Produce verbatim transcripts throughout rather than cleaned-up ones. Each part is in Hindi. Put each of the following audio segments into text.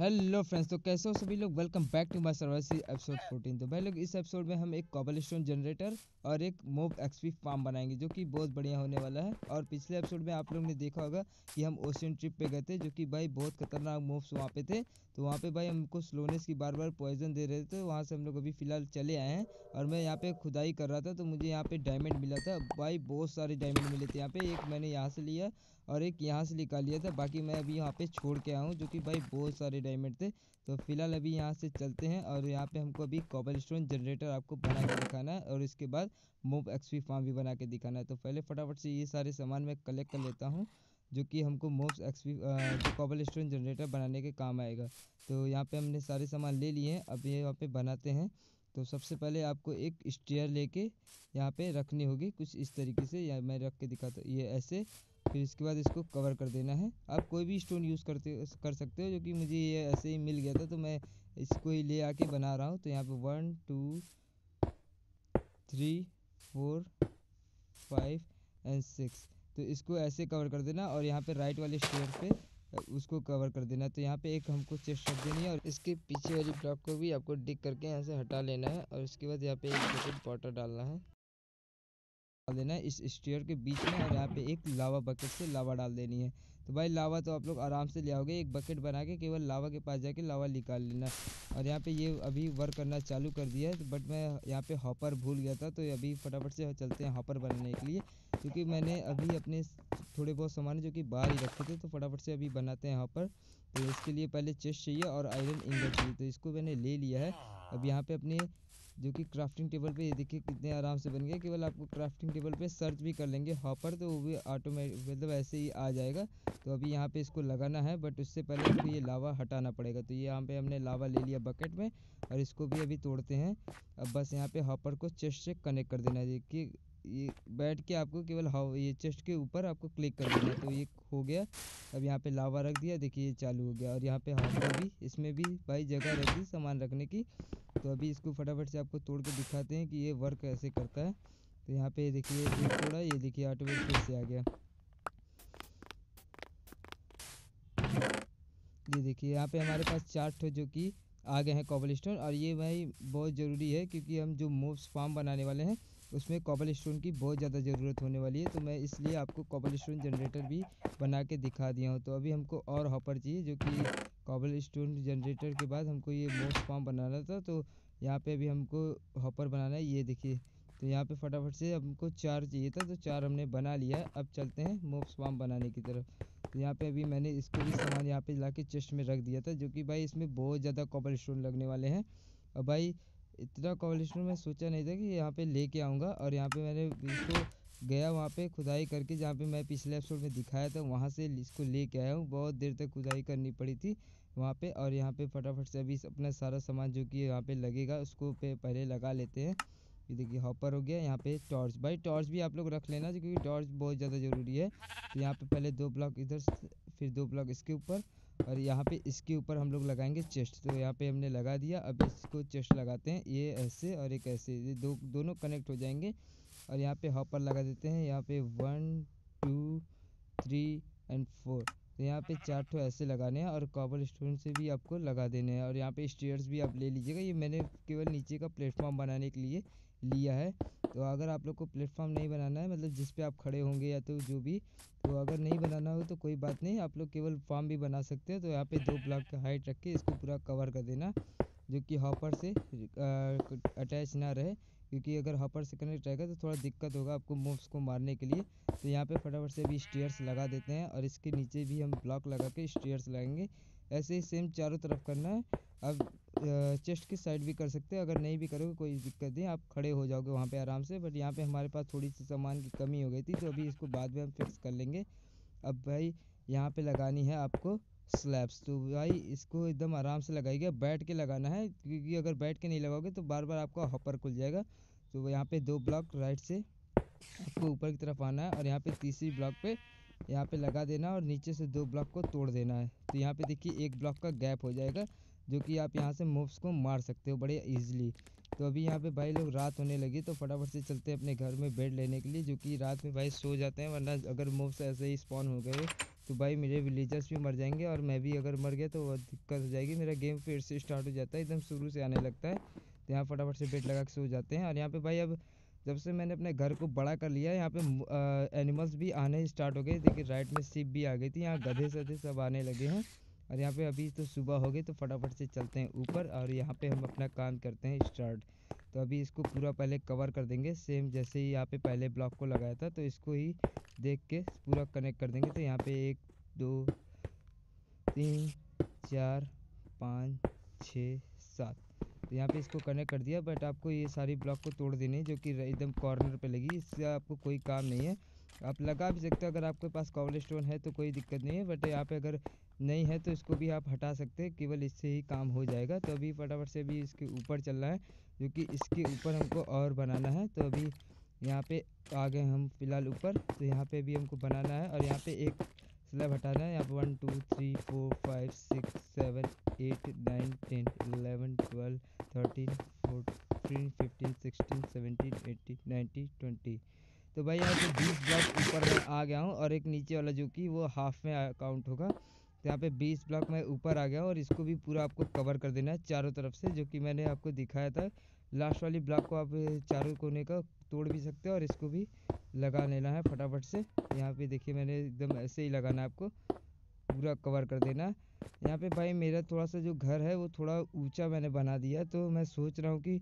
हेलो फ्रेंड्स, तो कैसे हो सभी लोग। Welcome back to my survival series episode fourteen. तो भाई लोग इस एपिसोड में हम एक कोबलस्टोन जनरेटर और एक मोब एक्सपी फार्म बनाएंगे जो कि बहुत बढ़िया होने वाला है। और पिछले एपिसोड में आप लोग ने देखा होगा कि हम ओशियन ट्रिप पे गए थे जो कि भाई बहुत खतरनाक मोब्स वहाँ पे थे। तो वहाँ पे भाई हमको स्लोनेस की बार बार पॉइजन दे रहे थे। वहाँ से हम लोग अभी फिलहाल चले आए हैं और मैं यहाँ पे खुदाई कर रहा था तो मुझे यहाँ पे डायमंड मिला था। भाई बहुत सारे डायमंड मिले थे यहाँ पे। एक मैंने यहाँ से लिया और एक यहाँ से निकाल लिया था, बाकी मैं अभी यहाँ पे छोड़ के आया हूँ जो कि भाई बहुत सारे डायमंड थे। तो फिलहाल अभी यहाँ से चलते हैं और यहाँ पे हमको अभी कोबलस्टोन जनरेटर आपको बना के दिखाना है और इसके बाद मोब एक्सपी फार्म भी बना के दिखाना है। तो पहले फटाफट से ये सारे सामान मैं कलेक्ट कर लेता हूँ जो कि हमको मोब एक्सपी कोबलस्टोन जनरेटर बनाने के काम आएगा। तो यहाँ पर हमने सारे सामान ले लिए हैं, अब ये यहाँ पर बनाते हैं। तो सबसे पहले आपको एक स्टेयर लेके यहाँ पे रखनी होगी कुछ इस तरीके से, या मैं रख के दिखाता हूँ ये ऐसे। फिर इसके बाद इसको कवर कर देना है। आप कोई भी स्टोन यूज़ करते कर सकते हो, जो कि मुझे ये ऐसे ही मिल गया था तो मैं इसको ही ले आके बना रहा हूँ। तो यहाँ पे one two three four five and six, तो इसको ऐसे कवर कर देना और यहाँ पे राइट वाले स्टेयर पे उसको कवर कर देना। तो यहाँ पे एक हमको चेस्ट रख देनी है और इसके पीछे वाली ब्लॉक को भी आपको डिग करके यहाँ से हटा लेना है। और उसके बाद यहाँ पे एक बकेट वाटर डालना है, डाल देना है इस स्टेयर के बीच में। और यहाँ पे एक लावा बकेट से लावा डाल देनी है। तो भाई लावा तो आप लोग आराम से ले आओगे, एक बकेट बना के केवल लावा के पास जाके लावा निकाल लेना। और यहाँ पे ये अभी वर्क करना चालू कर दिया है, बट मैं यहाँ पे हॉपर भूल गया था। तो अभी फटाफट से चलते हैं हॉपर बनाने के लिए, क्योंकि मैंने अभी अपने थोड़े बहुत सामान जो कि बाहर ही रखे थे। तो फटाफट से अभी बनाते हैं हॉपर। तो इसके लिए पहले चेस्ट चाहिए और आयरन इंगट चाहिए, तो इसको मैंने ले लिया है। अब यहाँ पे अपने जो कि क्राफ्टिंग टेबल पे ये देखिए कितने आराम से बन गया। केवल आपको क्राफ्टिंग टेबल पे सर्च भी कर लेंगे हॉपर तो वो भी ऑटोमेटिक मतलब ऐसे ही आ जाएगा। तो अभी यहाँ पे इसको लगाना है, बट उससे पहले इसको ये लावा हटाना पड़ेगा। तो ये यहाँ पे हमने लावा ले लिया बकेट में और इसको भी अभी तोड़ते हैं। अब बस यहाँ पे हॉपर को चेस्ट से कनेक्ट कर देना है। देखिए ये बैठ के आपको केवल हाउ ये चेस्ट के ऊपर आपको क्लिक कर देना है। तो ये हो गया। अब यहाँ पे लावा रख दिया, देखिए ये चालू हो गया। और यहाँ पे हॉपर भी, इसमें भी भाई जगह रहती सामान रखने की। तो अभी इसको फटाफट से आपको तोड़ के दिखाते हैं कि ये वर्क कैसे करता है। तो यहाँ पे देखिए थोड़ा ये देखिए ऑटोमेटिक फिर से आ गया। ये देखिए यहाँ पे हमारे पास चार्ट जो कि आ गए हैं कोबलस्टोन। और ये भाई बहुत ज़रूरी है क्योंकि हम जो मोब्स फार्म बनाने वाले हैं उसमें कोबलस्टोन की बहुत ज़्यादा ज़रूरत होने वाली है। तो मैं इसलिए आपको कोबलस्टोन जनरेटर भी बना के दिखा दिया हूँ। तो अभी हमको और हॉपर चाहिए, जो कि कोबलस्टोन जनरेटर के बाद हमको ये मोब्स फार्म बनाना था। तो यहाँ पे अभी हमको हॉपर बनाना है, ये देखिए। तो यहाँ पे फटाफट से हमको चार चाहिए था, तो चार हमने बना लिया है। अब चलते हैं मोब्स फार्म बनाने की तरफ। तो यहाँ पे अभी मैंने इसको भी सामान यहाँ पे लाके चेस्ट में रख दिया था, जो कि भाई इसमें बहुत ज़्यादा कोबलस्टोन लगने वाले हैं। और भाई इतना कोबलस्टोन मैं सोचा नहीं था कि यहाँ पे लेके आऊँगा। और यहाँ पे मैंने इसको गया वहाँ पे खुदाई करके, जहाँ पे मैं पिछले एपिसोड में दिखाया था वहाँ से इसको लेके आया हूँ। बहुत देर तक खुदाई करनी पड़ी थी वहाँ पे। और यहाँ पे फटाफट से अभी अपना सारा सामान जो कि यहाँ पे लगेगा उसको पे पहले लगा लेते हैं। ये देखिए हॉपर हो गया। यहाँ पे टॉर्च, भाई टॉर्च भी आप लोग रख लेना क्योंकि टॉर्च बहुत ज़्यादा ज़रूरी है। तो यहाँ पे पहले दो ब्लॉक इधर, फिर दो ब्लॉक इसके ऊपर, और यहाँ पे इसके ऊपर हम लोग लगाएंगे चेस्ट। तो यहाँ पे हमने लगा दिया। अब इसको चेस्ट लगाते हैं, ये ऐसे और एक ऐसे, ये दो दोनों कनेक्ट हो जाएंगे। और यहाँ पे हॉपर लगा देते हैं, यहाँ पे one two three and four. तो यहाँ पे चार ठो ऐसे लगाने हैं और कोबलस्टोन से भी आपको लगा देने हैं। और यहाँ पे स्टेयर्स भी आप ले लीजिएगा, ये मैंने केवल नीचे का प्लेटफॉर्म बनाने के लिए लिया है। तो अगर आप लोग को प्लेटफॉर्म नहीं बनाना है, मतलब जिस पे आप खड़े होंगे या तो जो भी, तो अगर नहीं बनाना हो तो कोई बात नहीं, आप लोग केवल फार्म भी बना सकते हो। तो यहाँ पे दो ब्लॉक का हाइट रख के इसको पूरा कवर कर देना, जो कि हॉपर से अटैच ना रहे, क्योंकि अगर हॉपर से कनेक्ट रहेगा तो थोड़ा दिक्कत होगा आपको मोब्स को मारने के लिए। तो यहाँ पे फटाफट से अभी स्टेयर्स लगा देते हैं और इसके नीचे भी हम ब्लॉक लगा के स्टेयर्स लगाएंगे। ऐसे ही सेम चारों तरफ करना है। अब चेस्ट की साइड भी कर सकते हैं, अगर नहीं भी करोगे कोई दिक्कत नहीं, आप खड़े हो जाओगे वहाँ पे आराम से। बट यहाँ पे हमारे पास थोड़ी सी सामान की कमी हो गई थी, तो अभी इसको बाद में हम फिक्स कर लेंगे। अब भाई यहाँ पे लगानी है आपको स्लैब्स। तो भाई इसको एकदम आराम से लगाइएगा, बैठ के लगाना है, क्योंकि अगर बैठ के नहीं लगाओगे तो बार बार आपका हॉपर खुल जाएगा। तो यहाँ पे दो ब्लॉक राइट से आपको ऊपर की तरफ आना है और यहाँ पे तीसरी ब्लॉक पे यहाँ पे लगा देना और नीचे से दो ब्लॉक को तोड़ देना है। तो यहाँ पे देखिए एक ब्लॉक का गैप हो जाएगा, जो कि आप यहाँ से मोब्स को मार सकते हो बड़े ईजिली। तो अभी यहाँ पे भाई लोग रात होने लगी, तो फटाफट से चलते हैं अपने घर में बेड लेने के लिए, जो कि रात में भाई सो जाते हैं, वरना अगर मोब्स ऐसे ही स्पॉन हो गए तो भाई मेरे विलेजर्स भी मर जाएंगे और मैं भी अगर मर गया तो वह दिक्कत हो जाएगी। मेरा गेम फिर से स्टार्ट हो जाता है, एकदम शुरू से आने लगता है। तो यहाँ फटाफट से बेड लगा के सो जाते हैं। और यहाँ पे भाई अब जब से मैंने अपने घर को बड़ा कर लिया है, यहाँ पे एनिमल्स भी आने स्टार्ट हो गए। देखिए राइट में शिप भी आ गई थी, यहाँ गधे सधे सब आने लगे हैं। और यहाँ पे अभी तो सुबह हो गई, तो फटाफट से चलते हैं ऊपर और यहाँ पे हम अपना काम करते हैं स्टार्ट। तो अभी इसको पूरा पहले कवर कर देंगे, सेम जैसे ही यहाँ पे पहले ब्लॉक को लगाया था, तो इसको ही देख के पूरा कनेक्ट कर देंगे। तो यहाँ पे एक दो तीन चार पाँच छः सात, तो यहाँ पे इसको कनेक्ट कर दिया। बट आपको ये सारी ब्लॉक को तोड़ देनी है जो कि एकदम कॉर्नर पे लगी, इससे आपको कोई काम नहीं है। आप लगा भी सकते हो अगर आपके पास कॉबल स्टोन है तो कोई दिक्कत नहीं है, बट यहाँ पे अगर नहीं है तो इसको भी आप हटा सकते हैं, केवल इससे ही काम हो जाएगा। तो अभी फटाफट से भी इसके ऊपर चलना है क्योंकि इसके ऊपर हमको और बनाना है। तो अभी यहाँ पे आ गए हम फिलहाल ऊपर, तो यहाँ पे भी हमको बनाना है। और यहाँ पे एक स्लैब हटाना है, यहाँ पर one two three four five six seven eight nine ten eleven twelve thirteen fourteen fifteen sixteen seventeen eighteen nineteen twenty. तो भाई यहाँ पे बीस ब्लॉक ऊपर मैं आ गया हूँ और एक नीचे वाला जो कि वो हाफ में काउंट होगा। तो यहाँ पे बीस ब्लॉक मैं ऊपर आ गया हूँ और इसको भी पूरा आपको कवर कर देना है चारों तरफ से, जो कि मैंने आपको दिखाया था। लास्ट वाली ब्लॉक को आप चारों कोने का तोड़ भी सकते हो और इसको भी लगा लेना है फटाफट से। यहाँ पे देखिए मैंने एकदम ऐसे ही लगाना है, आपको पूरा कवर कर देना है। यहाँ पे भाई मेरा थोड़ा सा जो घर है वो थोड़ा ऊँचा मैंने बना दिया, तो मैं सोच रहा हूँ कि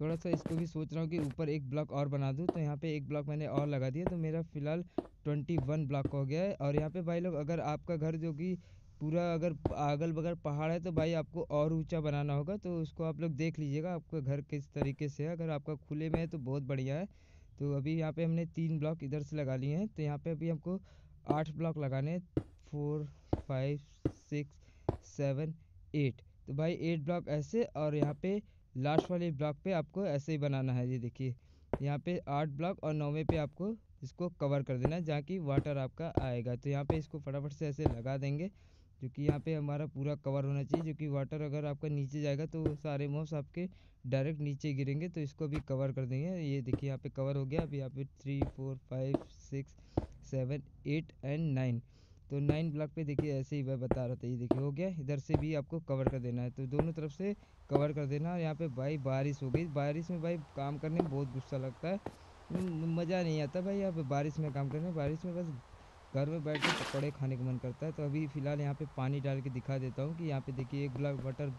थोड़ा सा इसको भी सोच रहा हूँ कि ऊपर एक ब्लॉक और बना दूँ। तो यहाँ पे एक ब्लॉक मैंने और लगा दिया, तो मेरा फ़िलहाल इक्कीस ब्लॉक हो गया है। और यहाँ पे भाई लोग अगर आपका घर जो कि पूरा अगर अगल बगल पहाड़ है तो भाई आपको और ऊंचा बनाना होगा। तो उसको आप लोग देख लीजिएगा आपका घर किस तरीके से है। अगर आपका खुले में है तो बहुत बढ़िया है। तो अभी यहाँ पर हमने तीन ब्लॉक इधर से लगा लिए हैं, तो यहाँ पर अभी हमको आठ ब्लॉक लगाने हैं, four five six seven eight. तो भाई एट ब्लॉक ऐसे, और यहाँ पर लास्ट वाले ब्लॉक पे आपको ऐसे ही बनाना है। ये देखिए यहाँ पे आठ ब्लॉक और नौवें पे आपको इसको कवर कर देना है जहाँ की वाटर आपका आएगा। तो यहाँ पे इसको फटाफट से ऐसे लगा देंगे क्योंकि यहाँ पे हमारा पूरा कवर होना चाहिए, जो कि वाटर अगर आपका नीचे जाएगा तो सारे मोव्स आपके डायरेक्ट नीचे गिरेंगे। तो इसको भी कवर कर देंगे। ये देखिए यहाँ पर कवर हो गया। अब यहाँ पे three four five six seven eight and nine, तो नाइन ब्लॉक पे देखिए ऐसे ही मैं बता रहा था। ये देखिए हो गया, इधर से भी आपको कवर कर देना है, तो दोनों तरफ से कवर कर देना। और यहाँ पे भाई बारिश हो गई, बारिश में भाई काम करने में बहुत गुस्सा लगता है, मज़ा नहीं आता भाई यहाँ पे बारिश में काम करने। बारिश में बस घर में बैठ के पकौड़े खाने का मन करता है। तो अभी फ़िलहाल यहाँ पर पानी डाल के दिखा देता हूँ कि यहाँ पर देखिए एक ब्लॉक वाटर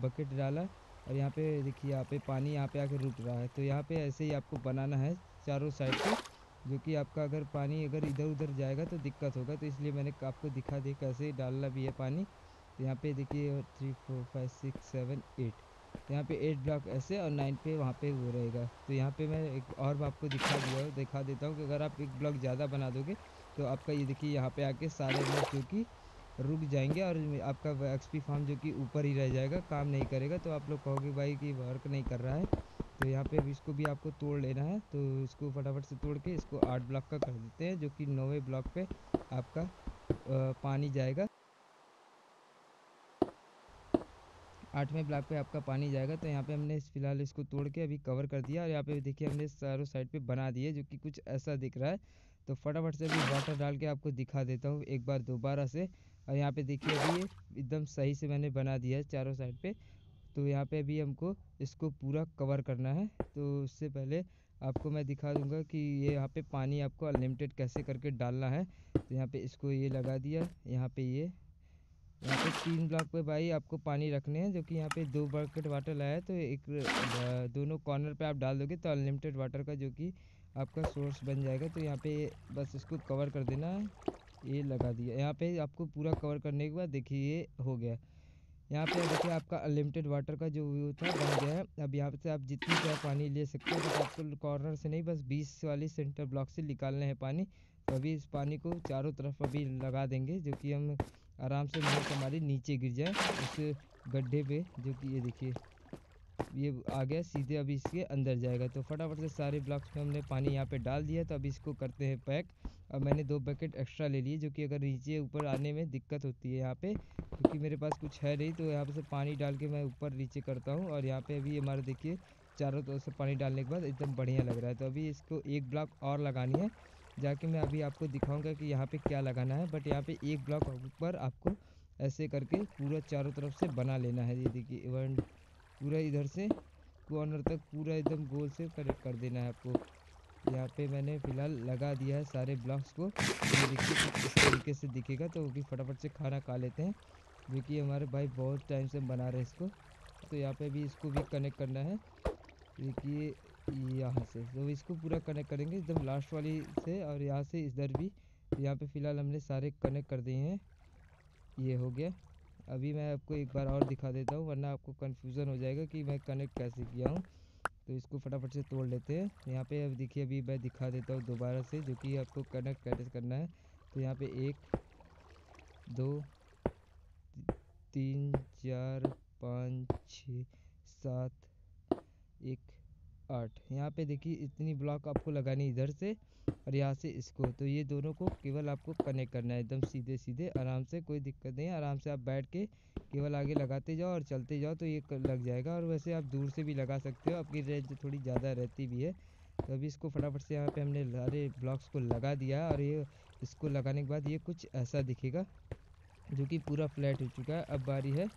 बकेट डाला और यहाँ पर देखिए यहाँ पर पानी यहाँ पर आके रुक रहा है। तो यहाँ पर ऐसे ही आपको बनाना है चारों साइड से, जो कि आपका अगर पानी अगर इधर उधर जाएगा तो दिक्कत होगा। तो इसलिए मैंने आपको दिखा दी कैसे डालना भी है पानी। तो यहाँ पे देखिए three four five six seven eight, तो यहाँ पे एट ब्लॉक ऐसे और नाइन पे वहाँ पे वो रहेगा। तो यहाँ पे मैं एक और आपको दिखा दिया दिखा देता हूँ कि अगर आप एक ब्लॉक ज़्यादा बना दोगे तो आपका ये देखिए यहाँ पर आके सारे ब्लॉक जो कि रुक जाएंगे और आपका एक्सपी फार्म जो कि ऊपर ही रह जाएगा, काम नहीं करेगा। तो आप लोग कहोगे भाई कि वर्क नहीं कर रहा है। तो यहाँ पे अभी इसको भी आपको तोड़ लेना है, तो इसको फटाफट से तोड़ के इसको आठ ब्लॉक का कर देते हैं, जो कि नौवें ब्लॉक पे आपका आ, पानी जाएगा। आठवें ब्लॉक पे आपका पानी जाएगा। तो यहाँ पे हमने फिलहाल इसको तोड़ के अभी कवर कर दिया और यहाँ पे देखिए हमने चारों साइड पे बना दिए, जो कि कुछ ऐसा दिख रहा है। तो फटाफट से अभी वाटर डाल के आपको दिखा देता हूँ एक बार दोबारा से। और यहाँ पर देखिए अभी एकदम सही से मैंने बना दिया है चारों साइड पर। तो यहाँ पे भी हमको इसको पूरा कवर करना है। तो उससे पहले आपको मैं दिखा दूंगा कि ये यहाँ पे पानी आपको अनलिमिटेड कैसे करके डालना है। तो यहाँ पे इसको ये लगा दिया, यहाँ पे ये यहाँ पे तीन ब्लॉक पे भाई आपको पानी रखने हैं, जो कि यहाँ पे दो बकेट वाटर लाया है। तो एक दोनों कॉर्नर पे आप डाल दोगे तो अनलिमिटेड वाटर का जो कि आपका सोर्स बन जाएगा। तो यहाँ पर बस इसको कवर कर देना है, ये लगा दिया। यहाँ पर आपको पूरा कवर करने के बाद देखिए ये हो गया। यहाँ पे देखिए आपका अनलिमिटेड वाटर का जो व्यू था बन गया है। अब यहाँ से आप जितनी चाहे पानी ले सकते हो, तो आपको कॉर्नर से नहीं, बस बीस वाली सेंटर ब्लॉक से निकालने हैं पानी। तो अभी इस पानी को चारों तरफ अभी लगा देंगे, जो कि हम आराम से मोटर हमारी नीचे गिर जाए उस गड्ढे पे, जो कि ये देखिए ये आ गया सीधे, अभी इसके अंदर जाएगा। तो फटाफट से सारे ब्लॉक्स में हमने पानी यहाँ पे डाल दिया। तो अभी इसको करते हैं पैक। अब मैंने दो बकेट एक्स्ट्रा ले लिए, जो कि अगर नीचे ऊपर आने में दिक्कत होती है यहाँ पे, क्योंकि मेरे पास कुछ है नहीं। तो यहाँ पे से पानी डाल के मैं ऊपर नीचे करता हूँ। और यहाँ पे अभी हमारा देखिए चारों तरफ से पानी डालने के बाद एकदम बढ़िया लग रहा है। तो अभी इसको एक ब्लॉक और लगानी है, जाके मैं अभी आपको दिखाऊंगा कि यहाँ पे क्या लगाना है। बट यहाँ पे एक ब्लॉक ऊपर आपको ऐसे करके पूरा चारों तरफ से बना लेना है। ये देखिए इवन पूरा इधर से कॉर्नर तक पूरा एकदम गोल से कनेक्ट कर देना है आपको। यहाँ पे मैंने फ़िलहाल लगा दिया है सारे ब्लॉक्स को। ये देखिए इस तरीके से दिखेगा तो वो भी फटाफट से खाना खा लेते हैं, जो कि हमारे भाई बहुत टाइम से बना रहे इसको। तो यहाँ पे भी इसको भी कनेक्ट करना है, देखिए यहाँ से तो इसको पूरा कनेक्ट करेंगे एकदम लास्ट वाली से, और यहाँ से इधर भी। यहाँ पे फ़िलहाल हमने सारे कनेक्ट कर दिए हैं, ये हो गया। अभी मैं आपको एक बार और दिखा देता हूँ, वरना आपको कन्फ्यूज़न हो जाएगा कि मैं कनेक्ट कैसे किया हूँ। तो इसको फटाफट से तोड़ लेते हैं। यहाँ पे अब देखिए अभी मैं दिखा देता हूँ दोबारा से, जो कि आपको कनेक्ट कैसे करना है। तो यहाँ पर एक दो तीन चार पाँच छः सात एक आठ, यहाँ पे देखिए इतनी ब्लॉक आपको लगानी इधर से और यहाँ से इसको। तो ये दोनों को केवल आपको कनेक्ट करना है एकदम सीधे सीधे आराम से, कोई दिक्कत नहीं है। आराम से आप बैठ के केवल आगे लगाते जाओ और चलते जाओ तो ये लग जाएगा। और वैसे आप दूर से भी लगा सकते हो, आपकी रेंज थोड़ी ज़्यादा रहती भी है। तो अभी इसको फटाफट से यहाँ पर हमने सारे ब्लॉक्स को लगा दिया, और ये इसको लगाने के बाद ये कुछ ऐसा दिखेगा जो कि पूरा फ्लैट हो चुका है। अब बारी है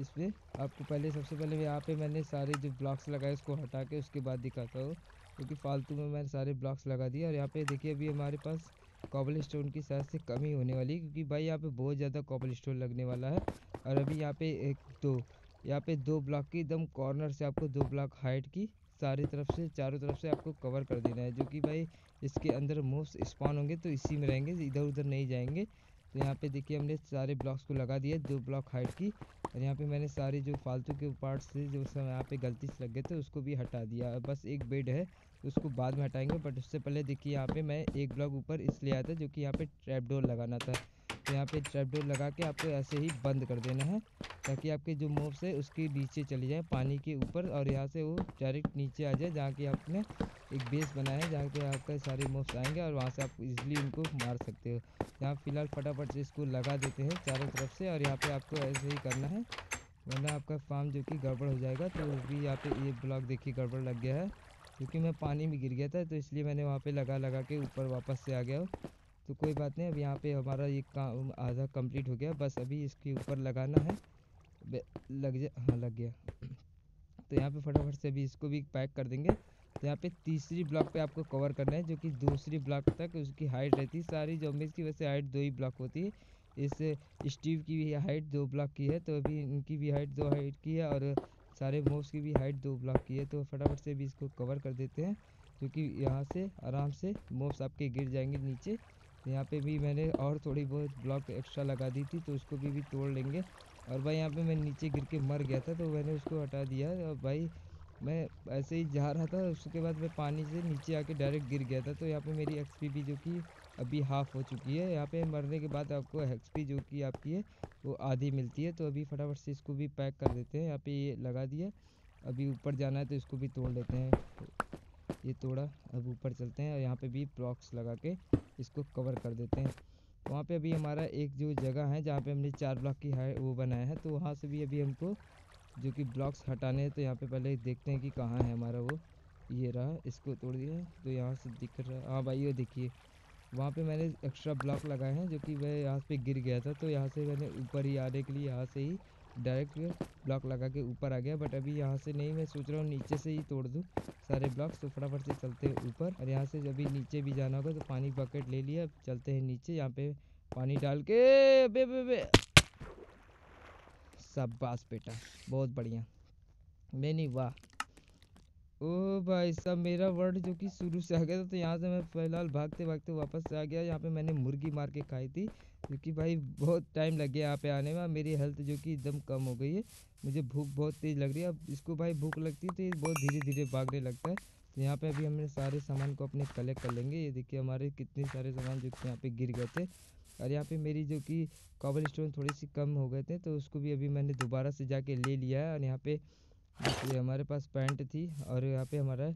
इसमें आपको पहले सबसे पहले यहाँ पे मैंने सारे जो ब्लॉक्स लगाए उसको हटा के उसके बाद दिखाता हूँ, क्योंकि फालतू में मैंने सारे ब्लॉक्स लगा दिए। और यहाँ पे देखिए अभी हमारे पास कॉबल स्टोन की साइज से कमी होने वाली है, क्योंकि भाई यहाँ पे बहुत ज़्यादा कॉबल स्टोन लगने वाला है। और अभी यहाँ पे एक दो यहाँ पे दो ब्लॉक की एकदम कॉर्नर से आपको दो ब्लॉक हाइट की सारी तरफ से चारों तरफ से आपको कवर कर देना है, जो कि भाई इसके अंदर मोव्स स्पॉन होंगे तो इसी में रहेंगे, इधर उधर नहीं जाएंगे। तो यहाँ पे देखिए हमने सारे ब्लॉक्स को लगा दिए दो ब्लॉक हाइट की, और यहाँ पे मैंने सारे जो फालतू के पार्ट्स थे जो सब यहाँ पे गलती से लग गए थे उसको भी हटा दिया। बस एक बेड है तो उसको बाद में हटाएंगे, बट उससे पहले देखिए यहाँ पे मैं एक ब्लॉक ऊपर इसलिए आया था जो कि यहाँ पे ट्रैप डोर लगाना था। तो यहाँ पे ट्रैप डोर लगा के आपको ऐसे ही बंद कर देना है, ताकि आपके जो मोव्स है उसके नीचे चले जाए पानी के ऊपर, और यहाँ से वो डायरेक्ट नीचे आ जाए जहाँ कि आपने एक बेस बनाया है, जहाँ पे आपके सारे मोव्स आएंगे और वहाँ से आप इजीली उनको मार सकते हो। यहाँ फिलहाल फटाफट से इसको लगा देते हैं चारों तरफ से, और यहाँ पे आपको ऐसे ही करना है, वरना आपका फार्म जो कि गड़बड़ हो जाएगा। तो भी यहाँ पे ये ब्लॉक देखिए गड़बड़ लग गया है, क्योंकि मैं पानी में गिर गया था तो इसलिए मैंने वहाँ पे लगा लगा के ऊपर वापस से आ गया हूँ। तो कोई बात नहीं, अब यहाँ पे हमारा ये काम आधा कंप्लीट हो गया, बस अभी इसके ऊपर लगाना है। लग गया, हाँ लग गया। तो यहाँ पे फटाफट से अभी इसको भी पैक कर देंगे। तो यहाँ पे तीसरी ब्लॉक पे आपको कवर करना है, जो कि दूसरी ब्लॉक तक उसकी हाइट रहती है। सारी ज़ॉम्बीज़ की वैसे हाइट दो ही ब्लॉक होती है, इस स्टीव की भी हाइट दो ब्लॉक की है, तो अभी इनकी भी हाइट दो हाइट की है, और सारे मोव्स की भी हाइट दो ब्लॉक की है। तो फटाफट से भी इसको कवर कर देते हैं, क्योंकि यहाँ से आराम से मोव्स आपके गिर जाएंगे नीचे। यहाँ पे भी मैंने और थोड़ी बहुत ब्लॉक एक्स्ट्रा लगा दी थी, तो उसको भी, भी तोड़ लेंगे। और भाई यहाँ पे मैं नीचे गिर के मर गया था तो मैंने उसको हटा दिया, और भाई मैं ऐसे ही जा रहा था, उसके बाद मैं पानी से नीचे आके डायरेक्ट गिर गया था। तो यहाँ पे मेरी एक्सपी भी जो कि अभी हाफ़ हो चुकी है। यहाँ पे मरने के बाद आपको एक्सपी जो कि आपकी है वो आधी मिलती है। तो अभी फटाफट से इसको भी पैक कर देते हैं। यहाँ पे ये लगा दिया, अभी ऊपर जाना है तो इसको भी तोड़ लेते हैं। ये तोड़ा, अब ऊपर चलते हैं, और यहाँ पर भी ब्लॉक्स लगा के इसको कवर कर देते हैं। वहाँ पर अभी हमारा एक जो जगह है जहाँ पर हमने चार ब्लॉक की हाइट वो बनाया है, तो वहाँ से भी अभी हमको जो कि ब्लॉक्स हटाने हैं। तो यहाँ पे पहले देखते हैं कि कहाँ है हमारा वो, ये रहा, इसको तोड़ दिया तो यहाँ से दिख रहा है। हाँ भाई ये देखिए वहाँ पे मैंने एक्स्ट्रा ब्लॉक लगाए हैं, जो कि वह यहाँ पे गिर गया था, तो यहाँ से मैंने ऊपर ही आने के लिए यहाँ से ही डायरेक्ट ब्लॉक लगा के ऊपर आ गया। बट अभी यहाँ से नहीं, मैं सोच रहा हूँ नीचे से ही तोड़ दूँ सारे ब्लॉक्स। तो फटाफट से चलते हैं ऊपर, और यहाँ से जब भी नीचे भी जाना होगा तो पानी बकेट ले लिया, अब चलते हैं नीचे। यहाँ पे पानी डाल के बे बे बे शाबाश बेटा, बहुत बढ़िया, मैंने वाह। ओ भाई साहब मेरा वर्ड जो कि शुरू से आ गया था, तो यहाँ से मैं फिलहाल भागते भागते वापस आ गया। यहाँ पे मैंने मुर्गी मार के खाई थी, क्योंकि भाई बहुत टाइम लग गया यहाँ पे आने में। मेरी हेल्थ जो कि एकदम कम हो गई है, मुझे भूख बहुत तेज़ लग रही है। अब इसको भाई भूख लगती है तो ये बहुत धीरे धीरे भागने लगता है। तो यहाँ पे अभी हमने सारे सामान को अपने कलेक्ट कर लेंगे। ये देखिए हमारे कितने सारे सामान जो कि यहाँ पे गिर गए थे, और यहाँ पे मेरी जो कि कॉबल स्टोन थोड़ी सी कम हो गए थे, तो उसको भी अभी मैंने दोबारा से जाके ले लिया है। और यहाँ पे हमारे पास पैंट थी, और यहाँ पे हमारा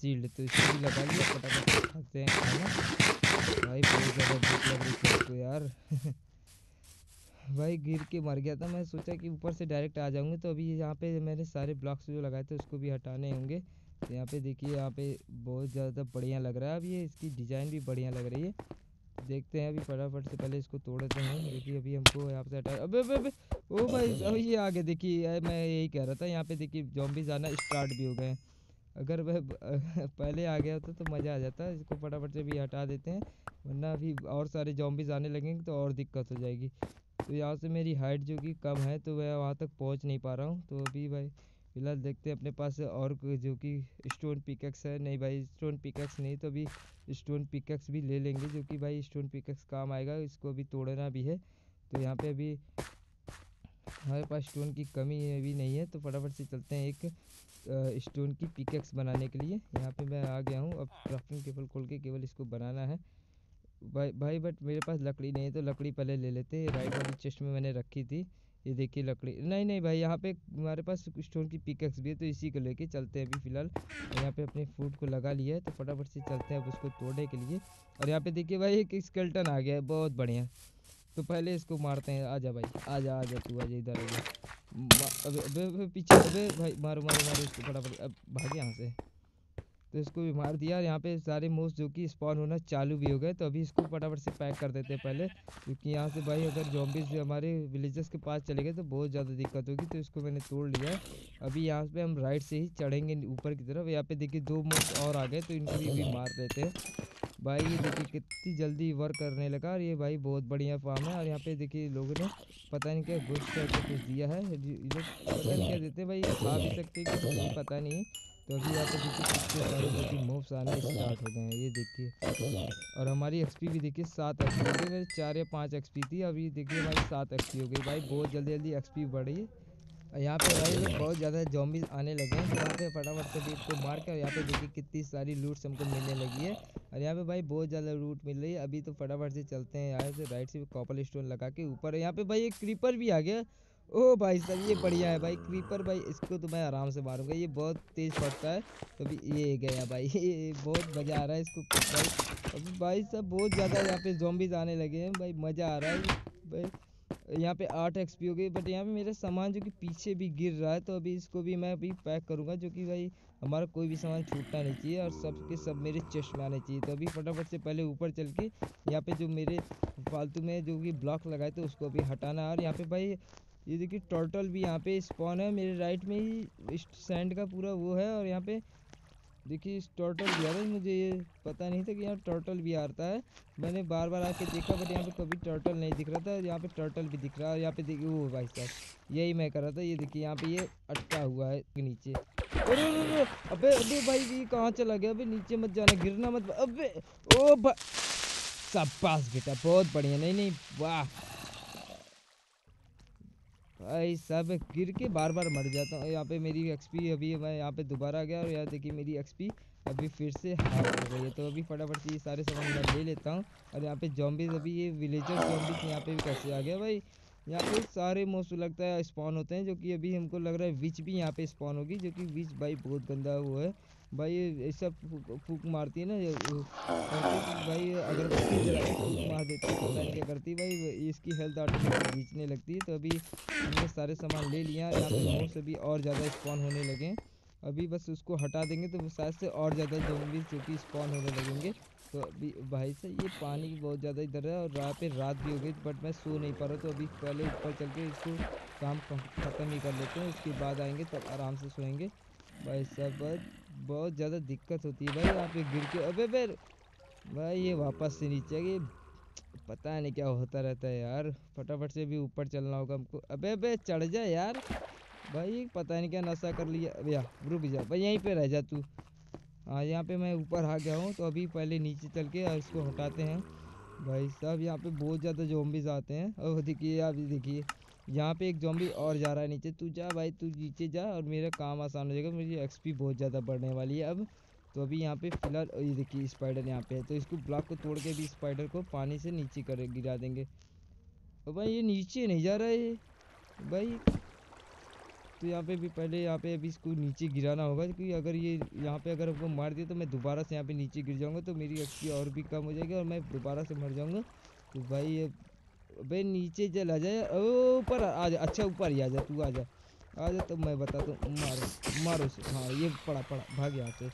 सील्ड, तो इसको भी लगा लिया। फटाफट से खाते हैं खाना, भाई बहुत ज़्यादा भूख लग रही थी उसको यार। भाई गिर के मर गया था, मैं सोचा कि ऊपर से डायरेक्ट आ जाऊँगा। तो अभी यहाँ पर मैंने सारे ब्लॉक्स जो लगाए थे उसको भी हटाने होंगे। तो यहाँ पे देखिए, यहाँ पे बहुत ज़्यादा बढ़िया लग रहा है। अब ये इसकी डिज़ाइन भी बढ़िया लग रही है। देखते हैं अभी फटाफट से पहले इसको तोड़ते हैं, क्योंकि अभी हमको यहाँ से हटा। अबे अबे ओ भाई, अब ये आगे देखिए, मैं यही कह रहा था, यहाँ पे देखिए ज़ॉम्बीज़ आना स्टार्ट भी हो गए हैं। अगर वह पहले आ गया होता तो मज़ा आ जाता। इसको फटाफट से भी हटा देते हैं, वरना अभी और सारे ज़ॉम्बीज़ आने लगेंगे तो और दिक्कत हो जाएगी। तो यहाँ से मेरी हाइट जो कि कम है तो वह वहाँ तक पहुँच नहीं पा रहा हूँ। तो अभी भाई फिलहाल देखते हैं अपने पास और जो कि स्टोन पिकैक्स है। नहीं भाई स्टोन पिकैक्स नहीं, तो अभी स्टोन पिकैक्स भी ले लेंगे, जो कि भाई स्टोन पिकैक्स काम आएगा। इसको अभी तोड़ना भी है, तो यहाँ पे अभी हमारे पास स्टोन की कमी अभी नहीं है। तो फटाफट से चलते हैं एक स्टोन की पिकैक्स बनाने के लिए। यहाँ पे मैं आ गया हूँ। अब क्राफ्टिंग टेबल खोल के केवल इसको बनाना है भाई भाई बट मेरे पास लकड़ी नहीं है, तो लकड़ी पहले ले लेते। राइट वाली चेस्ट में मैंने रखी थी, ये देखिए लकड़ी। नहीं नहीं भाई, यहाँ पे हमारे पास स्टोन की पिकैक्स भी है, तो इसी को लेके चलते हैं। अभी फिलहाल यहाँ पे अपने फूड को लगा लिया है, तो फटाफट से चलते हैं अब उसको तोड़ने के लिए। और यहाँ पे देखिए भाई एक स्केलेटन आ गया है, बहुत बढ़िया। तो पहले इसको मारते हैं। आजा भाई, आजा आजा, तू आजा इधर आ जा पीछे। अबे भाई मारो मारो मारो इसको फटाफट। अब भाग यहाँ से। तो इसको भी मार दिया। यहाँ पे सारे मोस्ट जो कि स्पॉन होना चालू भी हो गए। तो अभी इसको फटाफट से पैक कर देते हैं पहले, क्योंकि यहाँ से भाई अगर ज़ॉम्बीज़ हमारे विलेजर्स के पास चले गए तो बहुत ज़्यादा दिक्कत होगी। तो इसको मैंने तोड़ लिया। अभी यहाँ पे हम राइट से ही चढ़ेंगे ऊपर की तरफ। यहाँ पे देखिए दो मोस्ट और आ गए, तो इनको भी, भी मार देते हैं भाई। ये देखिए कितनी जल्दी वर्क करने लगा। और ये भाई बहुत बढ़िया फार्म है। और यहाँ पे देखिए लोगों ने पता नहीं क्या गोश्त करके कुछ दिया है, लोग पता नहीं क्या देते भाई, खा भी सकते कि पता नहीं। तो अभी यहाँ पे देखिए मूव्स आने स्टार्ट हो गए हैं, ये देखिए। और हमारी एक्सपी भी देखिए सात एक्सपी हो गई। मेरे चार या पाँच एक्सपी थी, अभी देखिए भाई सात एक्सपी हो गई। भाई बहुत जल्दी जल्दी एक्सपी बढ़ रही है। यहाँ पे भाई बहुत ज़्यादा ज़ॉम्बीज़ आने लगे हैं। तो यहाँ पे फटाफट से बीट को मार के, और यहाँ पे देखिए कितनी सारी लूट्स हमको मिलने लगी है। और यहाँ पे भाई बहुत ज़्यादा लूट मिल रही है। अभी तो फटाफट से चलते हैं यहाँ से राइट से कॉपर स्टोन लगा के ऊपर। यहाँ पे भाई एक क्रीपर भी आ गया। ओ भाई साहब ये बढ़िया है भाई, क्रीपर भाई इसको तो मैं आराम से मारूंगा, ये बहुत तेज़ फटता है। तभी तो ये गया भाई, ये बहुत मज़ा आ रहा है इसको भाई। अभी भाई साहब बहुत ज़्यादा यहाँ पे ज़ॉम्बीज़ आने लगे हैं भाई, मज़ा आ रहा है भाई। यहाँ पे आठ एक्सपी हो गई, बट यहाँ पे मेरा सामान जो कि पीछे भी गिर रहा है। तो अभी इसको भी मैं अभी पैक करूँगा, जो कि भाई हमारा कोई भी सामान छूटना नहीं चाहिए, और सब के सब मेरे चेस्ट में आने चाहिए। तो अभी फटाफट से पहले ऊपर चल के यहाँ पर जो मेरे फालतू में जो कि ब्लॉक लगाए थे उसको अभी हटाना। और यहाँ पर भाई ये देखिए टोटल भी यहाँ पे स्पॉन है, मेरे राइट में ही सैंड का पूरा वो है। और यहाँ पे देखिए टोटल भी आ रहा है, मुझे ये पता नहीं था कि यहाँ टोटल भी आता है। मैंने बार बार आके देखा बट यहाँ पे कभी टोटल नहीं दिख रहा था, यहाँ पे टोटल भी दिख रहा है। और यहाँ पे देखिए वो भाई साहब यही मैं कर रहा था, ये देखिए यहाँ पे ये अटका हुआ है नीचे। अरे अबे अबे भाई ये कहाँ चला गया, अभी नीचे मत जाना, गिरना मत। अबे ओ भाई सब पास बेटा, बहुत बढ़िया। नहीं नहीं वाह भाई साहब, गिर के बार बार मर जाता हूँ। यहाँ पे मेरी एक्सपी अभी मैं यहाँ पे दोबारा गया, और यहाँ देखिए मेरी एक्सपी अभी फिर से हाफ हो गई है। तो अभी फटाफट से ये सारे सामान मैं ले लेता हूँ। और यहाँ पे ज़ॉम्बीज़ अभी ये विलेजर ज़ॉम्बीज़ यहाँ पे भी कैसे आ गया भाई। यहाँ पे सारे मोस्ट लगता है स्पॉन होते हैं, जो कि अभी हमको लग रहा है विच भी यहाँ पे स्पॉन होगी, जो कि विच भाई बहुत गंदा वो है भाई, ये सब फूक मारती है ना भाई, अगर फूक मार देती है क्या करती भाई, इसकी हेल्थ ऑटोमेटिक खींचने लगती है। तो अभी हमने सारे सामान ले लिया। यहाँ पे मोस्ट अभी और ज़्यादा स्पॉन होने लगे, अभी बस उसको हटा देंगे तो शायद से और ज़्यादा ज़ॉम्बीज़ जो कि स्पॉन होने लगेंगे। तो अभी भाई साहब ये पानी भी बहुत ज़्यादा इधर है, और यहाँ पे रात भी हो गई बट मैं सो नहीं पा रहा। तो अभी पहले ऊपर चल के इसको काम ख़त्म ही कर लेते हैं, उसके बाद आएंगे तब आराम से सोएंगे। भाई साहब बहुत ज़्यादा दिक्कत होती है भाई, यहाँ पे गिर के अबे बे भाई ये वापस से नीचे आ गई, पता नहीं क्या होता रहता है यार। फटाफट से भी ऊपर चलना होगा हमको। अबे बे चढ़ जा यार भाई, पता नहीं क्या नशा कर लिया। अबे यार रुक जा भाई, यहीं पे रह जा तू। हाँ यहाँ पे मैं ऊपर आ गया हूँ। तो अभी पहले नीचे चल के और इसको हटाते हैं। भाई साहब यहाँ पे बहुत ज़्यादा ज़ॉम्बीज़ आते हैं। और देखिए आप देखिए यहाँ पे एक ज़ॉम्बी और जा रहा है नीचे। तू जा भाई, तू नीचे जा और मेरा काम आसान हो जाएगा, मेरी एक्सपी बहुत ज़्यादा बढ़ने वाली है अब। तो अभी यहाँ पे फिलहाल ये देखिए स्पाइडर यहाँ पे है, तो इसको ब्लॉक को तोड़ के भी स्पाइडर को पानी से नीचे कर गिरा देंगे। और भाई ये नीचे नहीं जा रहा है ये भाई। तो यहाँ पे भी पहले यहाँ पे अभी इसको नीचे गिराना होगा, क्योंकि अगर ये यहाँ पे अगर हमको मार दिया तो मैं दोबारा से यहाँ पे नीचे गिर जाऊँगा, तो मेरी एक्सपी और भी कम हो जाएगी और मैं दोबारा से मर जाऊँगा। तो भाई भाई नीचे चला जाए, ऊपर आ जा। अच्छा ऊपर ही आ जा तू, आ जा आजा तो मैं बताता हूँ। मारो मारो से, हाँ ये पड़ा पड़ा, भाग यहाँ से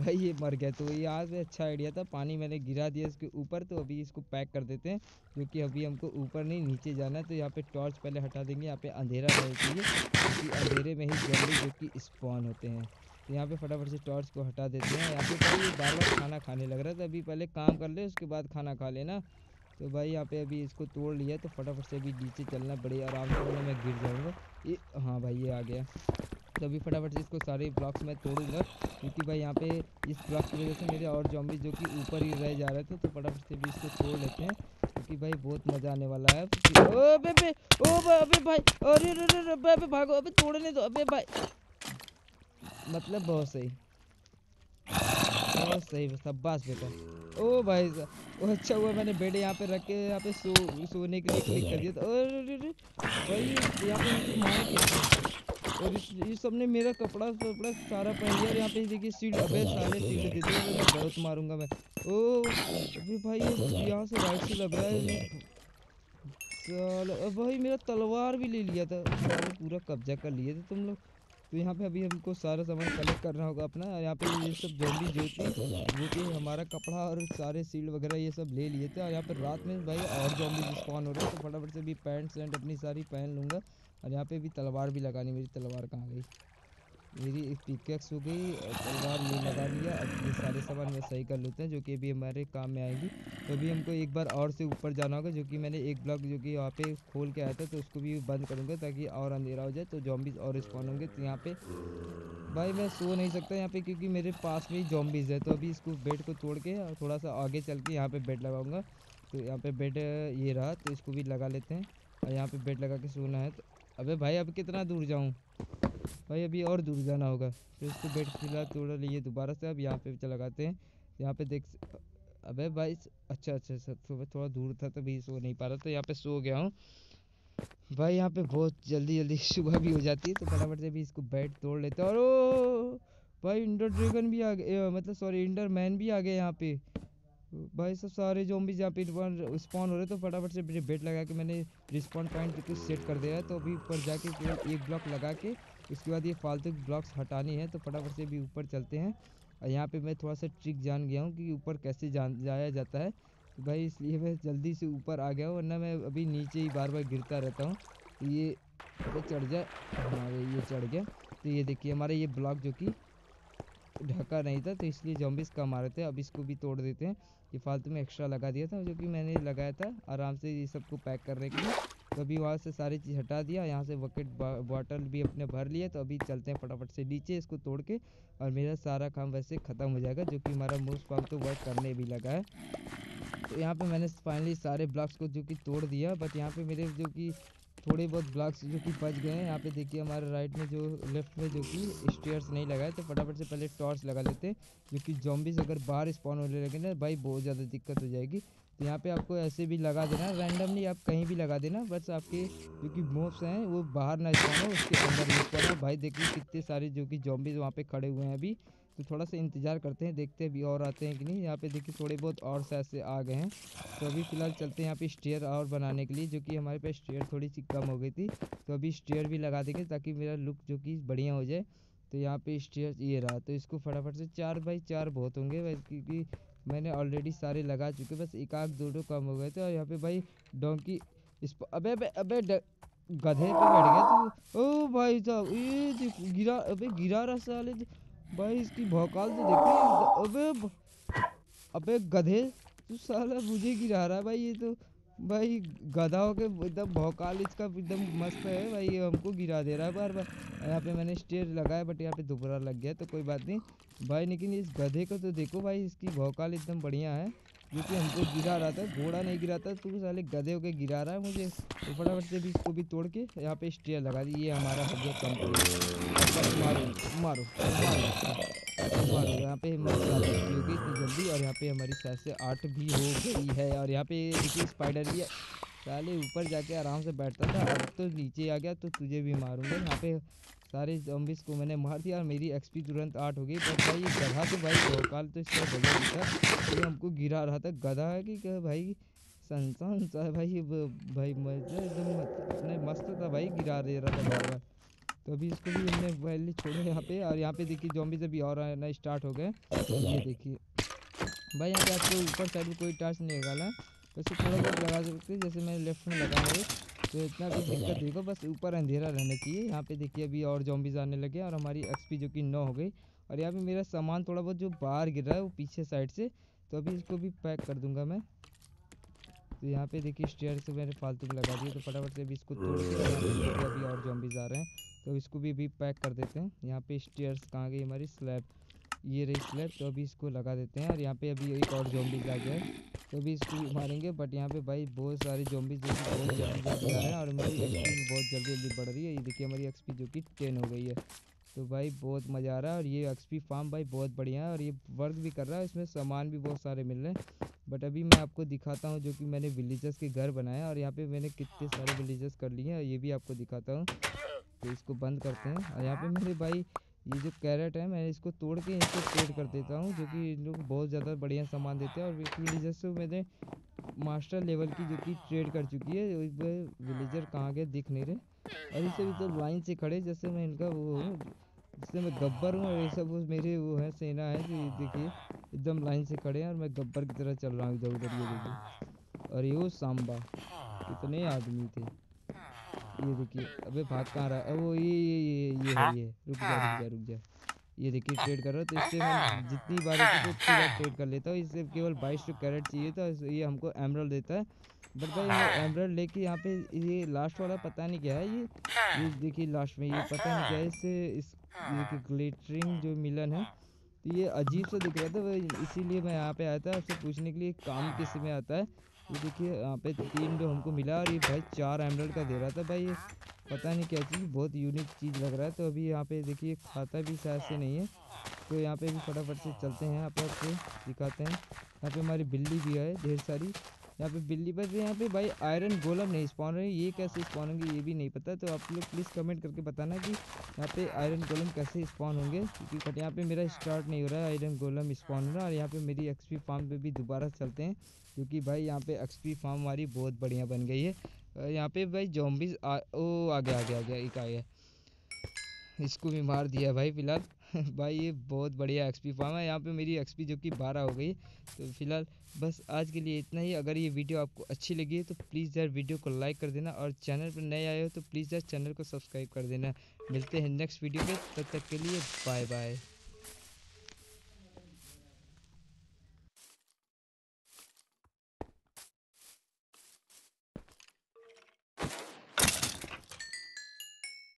भाई, ये मर गया। तो यहाँ पे अच्छा आइडिया था, पानी मैंने गिरा दिया इसके ऊपर। तो अभी इसको पैक कर देते हैं क्योंकि अभी हमको ऊपर नहीं नीचे जाना है। तो यहाँ पे टॉर्च पहले हटा देंगे, यहाँ पे अंधेरा रहना चाहिए क्योंकि अंधेरे में ही जल्दी जो कि स्पॉन होते हैं। तो यहाँ पे फटाफट से टॉर्च को हटा देते हैं। यहाँ पे बार बार खाना खाने लग रहा है, तो अभी पहले काम कर ले उसके बाद खाना खा लेना। तो भाई यहाँ पे अभी इसको तोड़ लिया, तो फटाफट से अभी नीचे चलना, बड़े आराम से, वरना मैं गिर जाऊँगा। ये हाँ भाई ये आ गया। तो अभी फटाफट से इसको सारे ब्लॉक्स में तोड़ूंगा क्योंकि भाई यहाँ पे इस ब्लॉक की वजह से मेरे और जॉम्बीज जो कि ऊपर ही रह जा रहे थे। तो फटाफट से भी इसको तोड़ लेते हैं क्योंकि भाई बहुत मज़ा आने वाला है। ओ बे ओ अबे भाई, अरे अरे भागो, अबे तोड़ने दो, अबे भाई मतलब बहुत सही बहुत सही शाबाश बेटा। ओ भाई साहब, अच्छा हुआ मैंने बेटे यहाँ पे रख के यहाँ पे सो सोने के लिए क्लिक कर दिया था। और यहाँ पे मार के और इस, इस सबने मेरा कपड़ा कपड़ा सारा पहन लिया। और यहाँ पे देखिए सीट, अबे सारे सीट दे दिए, मैं बहुत मारूंगा मैं। ओ अभी भाई यहाँ से राइट से लग रहा है। चलो भाई मेरा तलवार भी ले लिया था, पूरा कब्जा कर लिए थे तुम लोग। तो यहाँ पे अभी हमको सारा सामान कलेक्ट करना होगा अपना। यहाँ पे ये सब जल्दी जो जो कि हमारा कपड़ा और सारे सील्ड वगैरह ये सब ले लिए थे। और यहाँ पे रात में भाई और जॉम्बीज स्पॉन हो रहे हैं, तो फटाफट से भी पैंट शैंट अपनी सारी पहन लूँगा। और यहाँ पे भी तलवार भी लगानी, मेरी तलवार कहाँ गई, मेरी पिकैक्स हो गई, तलवार ये लगा लिया। अब ये सारे सामान मैं सही कर लेते हैं जो कि अभी हमारे काम में आएगी। तो अभी हमको एक बार और से ऊपर जाना होगा, जो कि मैंने एक ब्लॉक जो कि यहाँ पे खोल के आया था, तो उसको भी बंद करूँगा ताकि और अंधेरा हो जाए, तो जॉम्बीज और स्पॉन होंगे। तो यहाँ पे भाई मैं सो नहीं सकता यहाँ पे क्योंकि मेरे पास में ही जॉम्बीज है। तो अभी इसको बेड को तोड़ के थोड़ा सा आगे चल के यहाँ पर बेड लगाऊँगा। तो यहाँ पर बेड ये रहा, तो इसको भी लगा लेते हैं। और यहाँ पर बेड लगा के सोना है। तो अबे भाई अब कितना दूर जाऊँ भाई, अभी और दूर जाना होगा। तो इसको बेड फिलहाल तोड़ लिए दोबारा से। अब यहाँ पे लगाते हैं, यहाँ पे देख। अबे भाई अच्छा अच्छा सर, सुबह थोड़ा दूर था तभी सो नहीं पा रहा, तो यहाँ पे सो गया हूँ भाई। यहाँ पे बहुत जल्दी जल्दी सुबह भी हो जाती है। तो फटाफट से भी इसको बेड तोड़ लेते हैं। और ओ भाई इंडर ड्रैगन भी आ गए, मतलब सॉरी इंडर मैन भी आ गए यहाँ पे। भाई सब सारे ज़ॉम्बीज़ यहाँ पे स्पॉन हो रहे, तो फटाफट से मेरे बेड लगा के मैंने रिस्पॉन पॉइंट को सेट कर दिया है। तो अभी ऊपर जाके केवल एक ब्लॉक लगा के उसके बाद ये फालतू ब्लॉक्स हटानी है। तो फटाफट से भी ऊपर चलते हैं। और यहाँ पे मैं थोड़ा सा ट्रिक जान गया हूँ कि ऊपर कैसे जान जाया जाता है। तो भाई इसलिए मैं जल्दी से ऊपर आ गया हूँ, वरना मैं अभी नीचे ही बार बार गिरता रहता हूँ। ये चढ़ जाए, हाँ ये चढ़ गया। तो ये देखिए हमारा ये ब्लॉक जो कि ढका नहीं था, तो इसलिए जॉम्बीज कम आ रहे थे। अब इसको भी तोड़ देते हैं। ये फालतू में एक्स्ट्रा लगा दिया था जो कि मैंने लगाया था आराम से ये सबको पैक करने के लिए। तो अभी वहाँ से सारी चीज़ हटा दिया, यहाँ से बकेट बॉटल भी अपने भर लिया। तो अभी चलते हैं फटाफट से नीचे इसको तोड़ के, और मेरा सारा काम वैसे ख़त्म हो जाएगा जो कि हमारा मोस्ट काम तो वर्क करने भी लगा है। तो यहाँ पर मैंने फाइनली सारे ब्लॉक्स को जो कि तोड़ दिया, बट यहाँ पर मेरे जो कि थोड़े बहुत ब्लॉक्स जो कि बच गए हैं। यहाँ पे देखिए हमारे राइट में जो लेफ्ट में जो कि स्टेयर्स नहीं लगाए, तो फटाफट से पहले टॉर्च लगा लेते हैं क्योंकि जॉम्बीज अगर बाहर स्पॉन होने लगे ना भाई बहुत ज़्यादा दिक्कत हो जाएगी। तो यहाँ पे आपको ऐसे भी लगा देना, रैंडमली आप कहीं भी लगा देना, बस आपके जो कि मोब्स हैं वो बाहर ना स्पॉन हो, उसके अंदर यूज़ करना। भाई देखिए कितने सारे जो कि जॉम्बीज वहाँ पर खड़े हुए हैं अभी। तो थोड़ा सा इंतज़ार करते हैं, देखते हैं अभी और आते हैं कि नहीं। यहाँ पे देखिए थोड़े बहुत और से आ गए हैं। तो अभी फ़िलहाल चलते हैं यहाँ पे स्टेयर और बनाने के लिए, जो कि हमारे पास स्टेयर थोड़ी सी कम हो गई थी। तो अभी स्टेयर भी लगा देंगे ताकि मेरा लुक जो कि बढ़िया हो जाए। तो यहाँ पे स्टेयर ये रहा, तो इसको फटाफट से चार बाई चार बहुत होंगे वैसे क्योंकि मैंने ऑलरेडी सारे लगा चुके, बस एक आध दो दो कम हो गए थे। और यहाँ पर भाई डोंकी इस अबे अबे गधे पर बैठ गया। तो ओ भाई साहब ये गिरा, अबे गिरा रहा साले भाई, इसकी भौकाल तो देखिए। अबे अबे गधे तू साला मुझे गिरा रहा है भाई, ये तो भाई गधा हो के एकदम भौकाल इसका एकदम मस्त है भाई, ये हमको गिरा दे रहा है बार बार। यहाँ पे मैंने स्टेयर लगाया बट यहाँ पे दोबारा लग गया, तो कोई बात नहीं भाई। लेकिन इस गधे को तो देखो भाई, इसकी भौकाल एकदम बढ़िया है जो कि हमको गिरा रहा था, घोड़ा नहीं गिराता, तू साले गधे होके गिरा रहा है मुझे। तो फटाफट से भी इसको भी तोड़ के यहाँ पे स्टेयर लगा दी। ये हमारा भैया कम मारो मारो मारो यहाँ पे हमारी होगी इतनी जल्दी। और यहाँ पे हमारी सात से आठ भी हो गई है। और यहाँ पे देखिए स्पाइडर भी साले ऊपर जाके आराम से बैठता था, अब तो नीचे आ गया, तो तुझे भी मारूंगा। यहाँ पे सारे ज़ॉम्बीज़ को मैंने मार दिया और मेरी एक्सपी तुरंत आठ हो गई। पर भाई ये गधा तो भाई भौकाल तो इसका गधा था, ये हमको गिरा रहा था। गधा है कि क्या भाई, संसान सा भाई भाई मजा एकदम अपने मस्त था भाई, गिरा दे रहा था बार बार। तो अभी इसको भी हमने पहले छोड़ा यहाँ पे। और यहाँ पे देखिए जॉम्बीज अभी और आना स्टार्ट हो गए। ये देखिए भाई यहाँ पे आपको ऊपर साइड में कोई टार्च नहीं लगाना, वैसे थोड़ा बहुत लगा सकते हैं, जैसे मैंने लेफ्ट में लगाया है तो इतना भी दिक्कत देखो, बस ऊपर अंधेरा रहना चाहिए। यहाँ पे देखिए अभी और जॉम्बीज आने लगे और हमारी एक्सपी जो कि नौ हो गई। और यहाँ पे मेरा सामान थोड़ा बहुत जो बाहर गिर रहा है वो पीछे साइड से, तो अभी इसको भी पैक कर दूंगा मैं। तो यहाँ पे देखिए स्टेयर से मैंने फालतू में लगा दिया, तो फटाफट से अभी इसको तोड़ के अभी और जॉम्बीज आ रहे हैं तो इसको भी अभी पैक कर देते हैं। यहाँ पे स्टेयर्स कहाँ गई हमारी, स्लैब, ये रही स्लैब, तो अभी इसको लगा देते हैं। और यहाँ पे अभी एक और जॉम्बीज आ गया है तो अभी इसको भी मारेंगे। बट यहाँ पे भाई बहुत सारे जॉम्बीज जो कि बहुत जल्दी आ रहे हैं और हमारी एक्सपी भी बहुत जल्दी जल्दी बढ़ रही है। ये देखिए हमारी एक्सपी जो कि टेन हो गई है, तो भाई बहुत मज़ा आ रहा है। और ये एक्सपी फार्म भाई बहुत बढ़िया है और ये वर्क भी कर रहा है, इसमें सामान भी बहुत सारे मिल रहे हैं। बट अभी मैं आपको दिखाता हूँ जो कि मैंने विलेजर्स के घर बनाए और यहाँ पे मैंने कितने सारे विलेजर्स कर लिए हैं, ये भी आपको दिखाता हूँ। तो इसको बंद करते हैं। और यहाँ पे मेरे भाई ये जो कैरेट है मैंने इसको तोड़ के इसको पेड़ कर देता हूँ, जो कि इन लोग बहुत ज़्यादा बढ़िया सामान देते हैं। और विलेजर्स को मैंने मास्टर लेवल की जो कि ट्रेड कर चुकी है, विलेजर कहाँ गए दिख नहीं रहे। और इसे भी तो लाइन से खड़े जैसे मैं इनका वो हूँ, जिससे मैं गब्बर हूँ। और ये सब वो मेरे वो है सेना है, तो ये देखिए एकदम लाइन से खड़े हैं और मैं गब्बर की तरह चल रहा हूँ इधर उधर। ये देखिए, और ये वो सांबा कितने आदमी थे। ये देखिए अबे भाग कहाँ रहा है वो, ये ये ये ये है, ये रुक जा रुक जा रुक जा। ये देखिए ट्रेड कर रहा हूँ, तो इससे मैं जितनी बार ट्रेड कर लेता हूँ। इससे केवल बाईस सौ कैरेट चाहिए था, ये हमको एमरल्ड देता है। बट भाई एमरल्ड लेके यहाँ पे ये लास्ट वाला पता नहीं क्या है, ये ये देखिए लास्ट में ये पता नहीं क्या है, इससे इस ग्लिटरिंग जो मिलन है तो ये अजीब सा दिख रहा था, इसीलिए मैं यहाँ पे आया था आपसे पूछने के लिए काम किस में आता है। ये देखिए यहाँ पे तीन जो हमको मिला और ये भाई चार एमरल्ड का दे रहा था। भाई ये पता नहीं क्या चीज़, बहुत यूनिक चीज़ लग रहा है। तो अभी यहाँ पे देखिए खाता भी शायद से नहीं है, तो यहाँ पे भी फटाफट से चलते हैं, यहाँ पे आपको दिखाते हैं। यहाँ पे हमारी बिल्ली भी है ढेर सारी, यहाँ पे बिल्ली बस। यहाँ पे भाई आयरन गोलम नहीं स्पॉन रहे, ये कैसे स्पॉन होंगे ये भी नहीं पता, तो आप लोग प्लीज़ कमेंट करके बताना कि यहाँ पे आयरन गोलम कैसे स्पॉन होंगे, क्योंकि बट यहाँ पे मेरा स्टार्ट नहीं हो रहा है आयरन गोलम स्पॉन हो रहा। और यहाँ पे मेरी एक्सपी फार्म पे भी दोबारा चलते हैं, क्योंकि भाई यहाँ पे एक्सपी फार्म हमारी बहुत बढ़िया बन गई है। और यहाँ पे भाई जॉम्बीज आ ओ आ गया आ गया आ गया एक आया, इसको भी मार दिया भाई फिलहाल। भाई ये बहुत बढ़िया एक्सपी फार्म है। यहाँ पे मेरी एक्सपी जो कि बारह हो गई। तो फिलहाल बस आज के लिए इतना ही। अगर ये वीडियो आपको अच्छी लगी है तो प्लीज़ यार वीडियो को लाइक कर देना, और चैनल पर नए आए हो तो प्लीज़ यार चैनल को सब्सक्राइब कर देना। मिलते हैं नेक्स्ट वीडियो में, तब तक के लिए बाय बाय।